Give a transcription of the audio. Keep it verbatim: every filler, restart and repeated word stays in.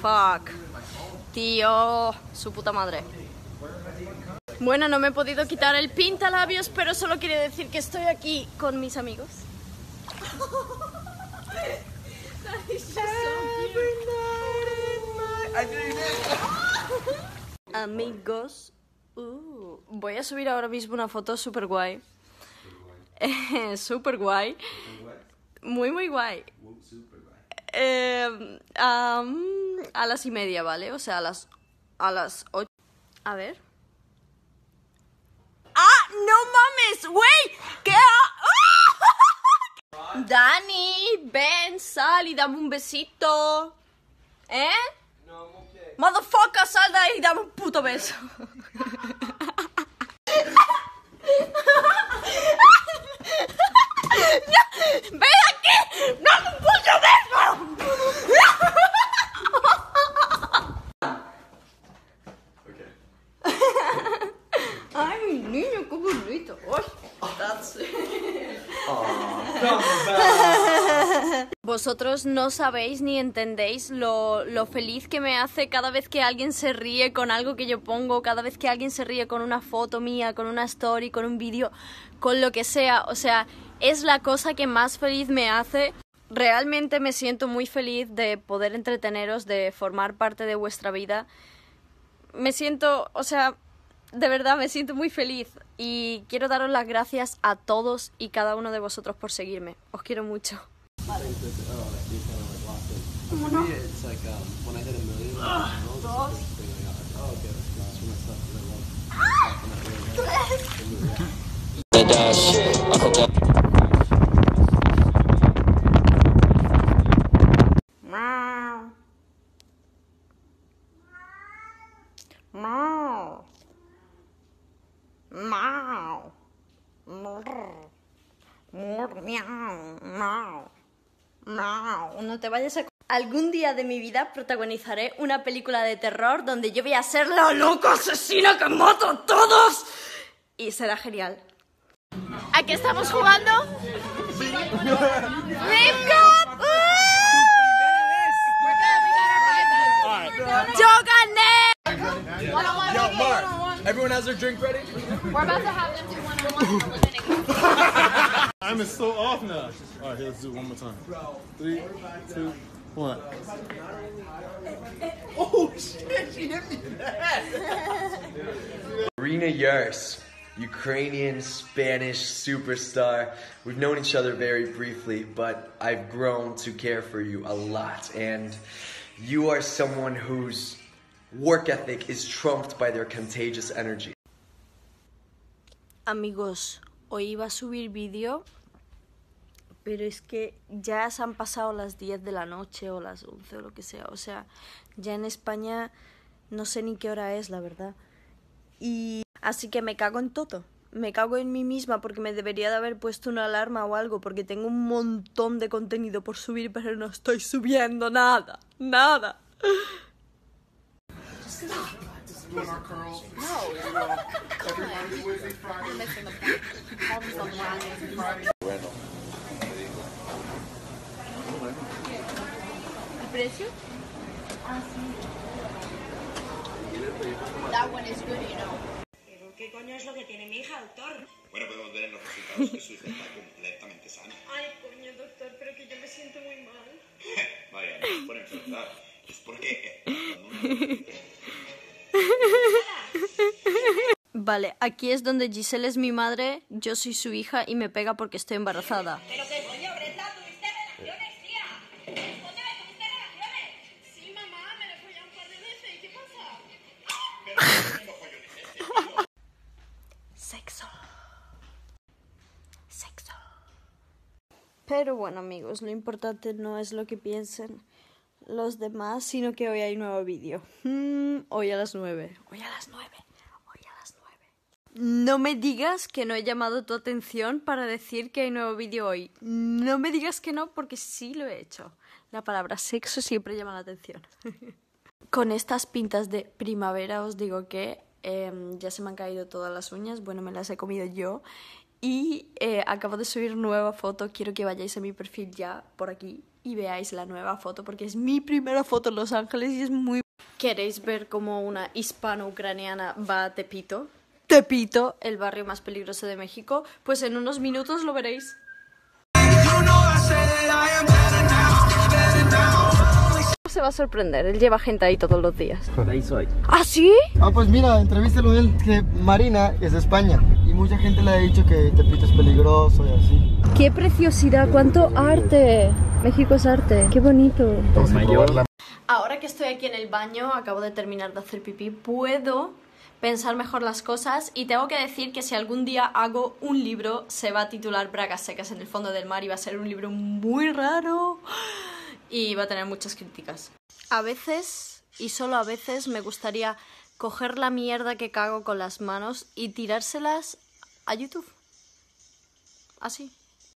Fuck. Tío, su puta madre. Bueno, no me he podido quitar el pintalabios, pero solo quiere decir que estoy aquí con mis amigos. Amigos. Uh, voy a subir ahora mismo una foto super guay. Super guay. Muy, muy guay. Eh, um, a las y media, ¿vale? O sea, a las, a las ocho. A ver. ¡Ah! ¡No mames! ¡Güey! ¿Qué? ¡Ah! Dani, ven, sal y dame un besito. ¿Eh? No, okay. Motherfucker, sal de ahí y dame un puto beso. No, ¡ven aquí! ¡Dame un puto beso! ¡Ay, mi niño, qué bonito! Vosotros no sabéis ni entendéis lo, lo feliz que me hace cada vez que alguien se ríe con algo que yo pongo, cada vez que alguien se ríe con una foto mía, con una story, con un vídeo, con lo que sea. O sea, es la cosa que más feliz me hace. Realmente me siento muy feliz de poder entreteneros, de formar parte de vuestra vida. Me siento, o sea, de verdad me siento muy feliz y quiero daros las gracias a todos y cada uno de vosotros por seguirme. Os quiero mucho. Vale. Uno. Dos. Miau. Miau. No, no te vayas a... Algún día de mi vida protagonizaré una película de terror donde yo voy a ser la loca asesina que mato a todos. Y será genial. ¿A qué estamos jugando? Sí. ¡Yo gané! Yo, Mark, everyone has their drink ready? We're about to have them do one-on-one. I'm so off now. All right, here, let's do it one more time. Three, two, one. Oh shit, she hit me in the head. Marina Yers, Ukrainian Spanish superstar. We've known each other very briefly, but I've grown to care for you a lot, and you are someone whose work ethic is trumped by their contagious energy. Amigos. Hoy iba a subir vídeo, pero es que ya se han pasado las diez de la noche o las once o lo que sea. O sea, ya en España no sé ni qué hora es, la verdad. Y así que me cago en todo. Me cago en mí misma porque me debería de haber puesto una alarma o algo. Porque tengo un montón de contenido por subir, pero no estoy subiendo nada. Nada. Doing our curls. No. You know, every Wednesday, Friday. You're missing the point. Always on Wednesday, Friday. Randall. ¿El precio? Ah, sí. That one is good, you know. ¿Qué coño es lo que tiene mi hija, doctor? Bueno, podemos ver en los resultados que su hija está completamente sana. Ay, coño, doctor, pero que yo me siento muy mal. Vaya, no es por enfermedad. Es porque... Vale, aquí es donde Giselle es mi madre, yo soy su hija y me pega porque estoy embarazada. ¿Pero qué coño, Brenda? ¿Tuviste relaciones, tía? Respóndeme, ¿tuviste relaciones? Sí, mamá, me lo follé un par de veces. ¿Y qué pasa? Sexo. Sexo. Pero bueno, amigos, lo importante no es lo que piensen los demás, sino que hoy hay nuevo vídeo. Mm, hoy a las nueve. Hoy a las nueve. Hoy a las nueve. No me digas que no he llamado tu atención para decir que hay nuevo vídeo hoy. No me digas que no, porque sí lo he hecho. La palabra sexo siempre llama la atención. Con estas pintas de primavera os digo que eh, ya se me han caído todas las uñas. Bueno, me las he comido yo. Y eh, acabo de subir nueva foto. Quiero que vayáis a mi perfil ya por aquí y veáis la nueva foto, porque es mi primera foto en Los Ángeles y es muy... ¿Queréis ver cómo una hispano-ucraniana va a Tepito? Tepito, el barrio más peligroso de México. Pues en unos minutos lo veréis. Se va a sorprender, él lleva gente ahí todos los días. Ahí soy. ¿Ah, sí? Ah, pues mira, entrevístelo él, que Marina es de España y mucha gente le ha dicho que Tepito es peligroso y así. ¡Qué preciosidad! ¡Cuánto arte! México es arte, qué bonito. Ahora que estoy aquí en el baño, acabo de terminar de hacer pipí, puedo pensar mejor las cosas, y tengo que decir que si algún día hago un libro, se va a titular Bragas secas en el fondo del mar, y va a ser un libro muy raro y va a tener muchas críticas. A veces, y solo a veces, me gustaría coger la mierda que cago con las manos y tirárselas a YouTube. Así.